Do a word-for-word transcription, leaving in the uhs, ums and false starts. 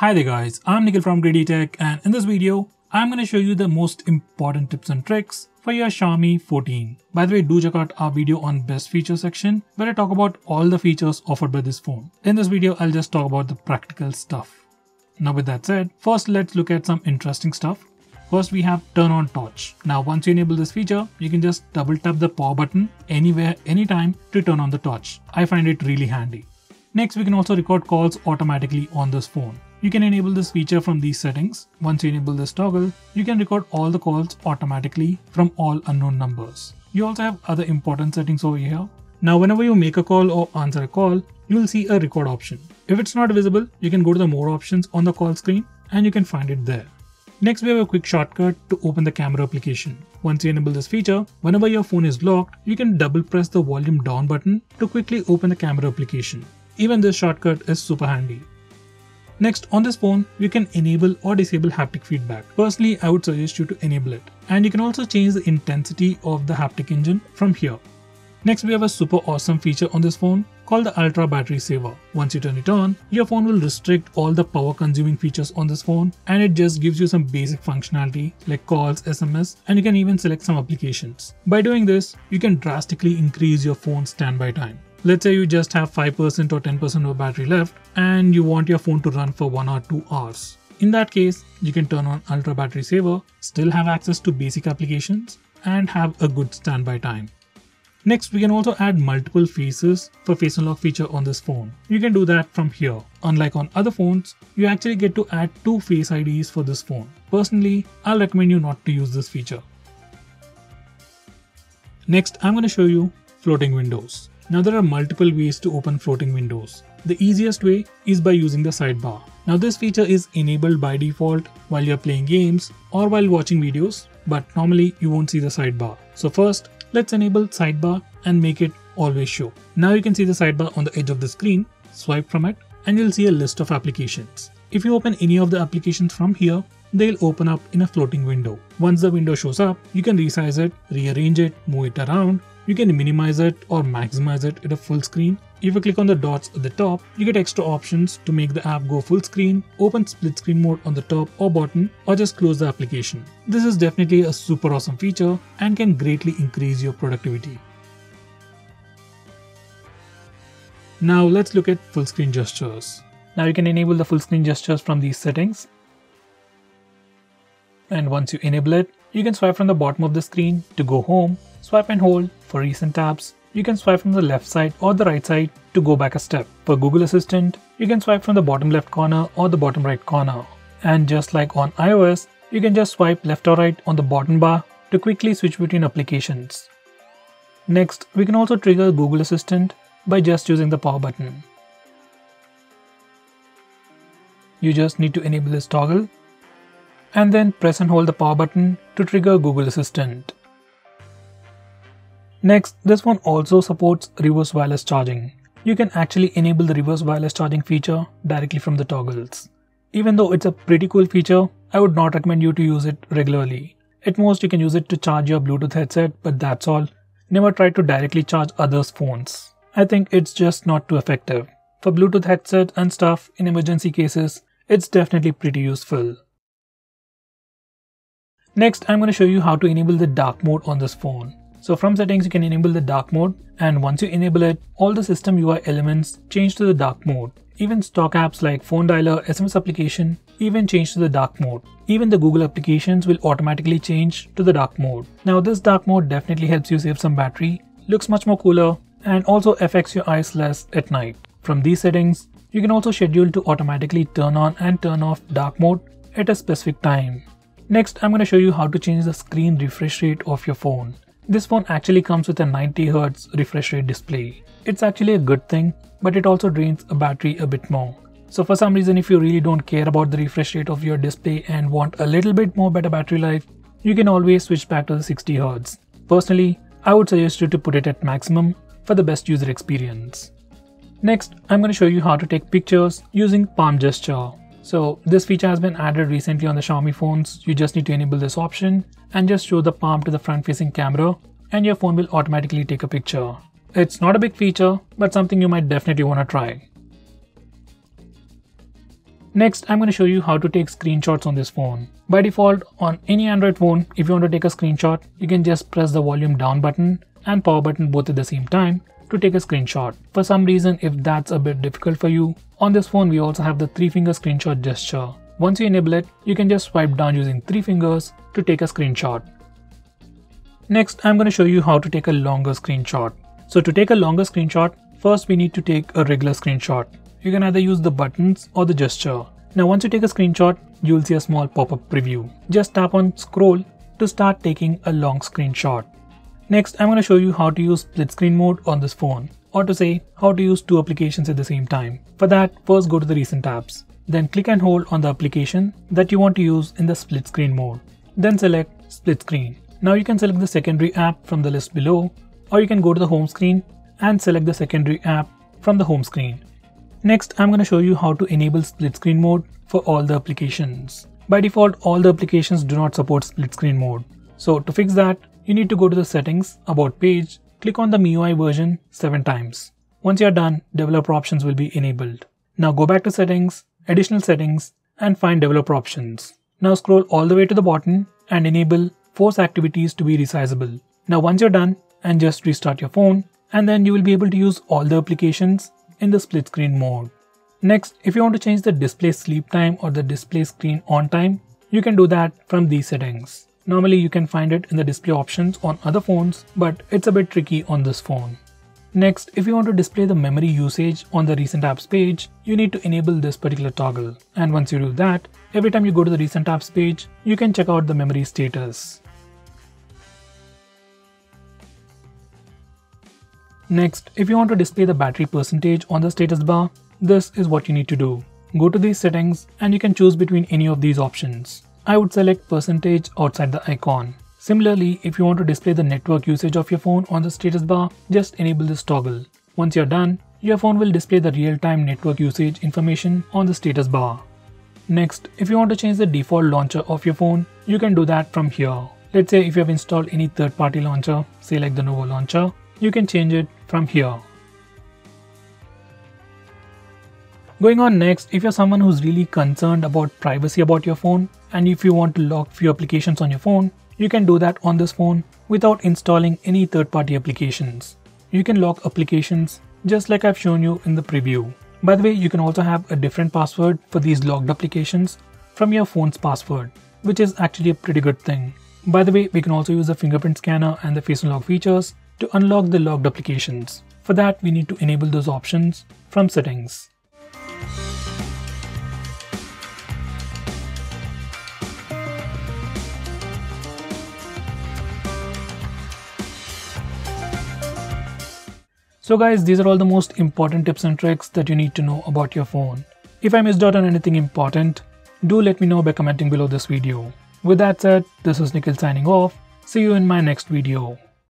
Hi there guys, I'm Nikhil from GreedyTech, and in this video, I'm going to show you the most important tips and tricks for your Xiaomi fourteen. By the way, do check out our video on best feature section where I talk about all the features offered by this phone. In this video, I'll just talk about the practical stuff. Now with that said, first let's look at some interesting stuff. First, we have turn on torch. Now once you enable this feature, you can just double tap the power button anywhere, anytime to turn on the torch. I find it really handy. Next, we can also record calls automatically on this phone. You can enable this feature from these settings. Once you enable this toggle, you can record all the calls automatically from all unknown numbers. You also have other important settings over here. Now whenever you make a call or answer a call, you will see a record option. If it's not visible, you can go to the more options on the call screen and you can find it there. Next, we have a quick shortcut to open the camera application. Once you enable this feature, whenever your phone is locked, you can double press the volume down button to quickly open the camera application. Even this shortcut is super handy. Next, on this phone, you can enable or disable haptic feedback. Personally, I would suggest you to enable it. And you can also change the intensity of the haptic engine from here. Next, we have a super awesome feature on this phone called the Ultra Battery Saver. Once you turn it on, your phone will restrict all the power consuming features on this phone, and it just gives you some basic functionality like calls, S M S, and you can even select some applications. By doing this, you can drastically increase your phone's standby time. Let's say you just have five percent or ten percent of battery left and you want your phone to run for one or two hours. In that case, you can turn on Ultra Battery Saver, still have access to basic applications and have a good standby time. Next, we can also add multiple faces for face unlock feature on this phone. You can do that from here. Unlike on other phones, you actually get to add two face I Ds for this phone. Personally, I'll recommend you not to use this feature. Next, I'm going to show you floating windows. Now there are multiple ways to open floating windows. The easiest way is by using the sidebar. Now this feature is enabled by default while you're playing games or while watching videos, but normally you won't see the sidebar. So first, let's enable sidebar and make it always show. Now you can see the sidebar on the edge of the screen, swipe from it and you'll see a list of applications. If you open any of the applications from here, they'll open up in a floating window. Once the window shows up, you can resize it, rearrange it, move it around. You can minimize it or maximize it at a full screen. If you click on the dots at the top, you get extra options to make the app go full screen, open split screen mode on the top or bottom, or just close the application. This is definitely a super awesome feature and can greatly increase your productivity. Now let's look at full screen gestures. Now you can enable the full screen gestures from these settings. And once you enable it, you can swipe from the bottom of the screen to go home. Swipe and hold for recent tabs. You can swipe from the left side or the right side to go back a step. For Google Assistant, you can swipe from the bottom left corner or the bottom right corner. And just like on iOS, you can just swipe left or right on the bottom bar to quickly switch between applications. Next, we can also trigger Google Assistant by just using the power button. You just need to enable this toggle and then press and hold the power button to trigger Google Assistant. Next, this one also supports reverse wireless charging. You can actually enable the reverse wireless charging feature directly from the toggles. Even though it's a pretty cool feature, I would not recommend you to use it regularly. At most, you can use it to charge your Bluetooth headset, but that's all. Never try to directly charge others' phones. I think it's just not too effective. For Bluetooth headset and stuff in emergency cases, it's definitely pretty useful. Next, I'm going to show you how to enable the dark mode on this phone. So from settings, you can enable the dark mode, and once you enable it, all the system U I elements change to the dark mode. Even stock apps like phone dialer, S M S application even change to the dark mode. Even the Google applications will automatically change to the dark mode. Now this dark mode definitely helps you save some battery, looks much more cooler, and also affects your eyes less at night. From these settings, you can also schedule to automatically turn on and turn off dark mode at a specific time. Next, I'm going to show you how to change the screen refresh rate of your phone. This phone actually comes with a ninety hertz refresh rate display. It's actually a good thing, but it also drains a battery a bit more. So for some reason, if you really don't care about the refresh rate of your display and want a little bit more better battery life, you can always switch back to the sixty hertz. Personally, I would suggest you to put it at maximum for the best user experience. Next, I'm going to show you how to take pictures using palm gesture. So this feature has been added recently on the Xiaomi phones. You just need to enable this option and just show the palm to the front facing camera and your phone will automatically take a picture. It's not a big feature, but something you might definitely want to try. Next, I'm going to show you how to take screenshots on this phone. By default, on any Android phone, if you want to take a screenshot, you can just press the volume down button and power button both at the same time to take a screenshot. For some reason, if that's a bit difficult for you, on this phone we also have the three finger screenshot gesture. Once you enable it, you can just swipe down using three fingers to take a screenshot. Next, I'm going to show you how to take a longer screenshot. So to take a longer screenshot, first we need to take a regular screenshot. You can either use the buttons or the gesture. Now once you take a screenshot, you will see a small pop-up preview. Just tap on scroll to start taking a long screenshot. Next, I'm going to show you how to use split screen mode on this phone, or to say how to use two applications at the same time. For that, first go to the recent apps, then click and hold on the application that you want to use in the split screen mode. Then select split screen. Now you can select the secondary app from the list below, or you can go to the home screen and select the secondary app from the home screen. Next, I'm going to show you how to enable split screen mode for all the applications. By default, all the applications do not support split screen mode. So to fix that, you need to go to the settings, about page, click on the M I U I version seven times. Once you're done, developer options will be enabled. Now go back to settings, additional settings, and find developer options. Now scroll all the way to the bottom and enable force activities to be resizable. Now once you're done, and just restart your phone, and then you will be able to use all the applications in the split screen mode. Next, if you want to change the display sleep time or the display screen on time, you can do that from these settings. Normally you can find it in the display options on other phones, but it's a bit tricky on this phone. Next, if you want to display the memory usage on the recent apps page, you need to enable this particular toggle. And once you do that, every time you go to the recent apps page, you can check out the memory status. Next, if you want to display the battery percentage on the status bar, this is what you need to do. Go to these settings and you can choose between any of these options. I would select percentage outside the icon. Similarly, if you want to display the network usage of your phone on the status bar, just enable this toggle. Once you're done, your phone will display the real-time network usage information on the status bar. Next, if you want to change the default launcher of your phone, you can do that from here. Let's say if you have installed any third-party launcher, say like the Nova launcher, you can change it from here. Going on next, if you're someone who's really concerned about privacy about your phone, and if you want to lock few applications on your phone, you can do that on this phone without installing any third-party applications. You can lock applications just like I've shown you in the preview. By the way, you can also have a different password for these locked applications from your phone's password, which is actually a pretty good thing. By the way, we can also use the fingerprint scanner and the face unlock features to unlock the logged applications. For that, we need to enable those options from settings. So guys, these are all the most important tips and tricks that you need to know about your phone. If I missed out on anything important, do let me know by commenting below this video. With that said, this is Nikhil signing off. See you in my next video.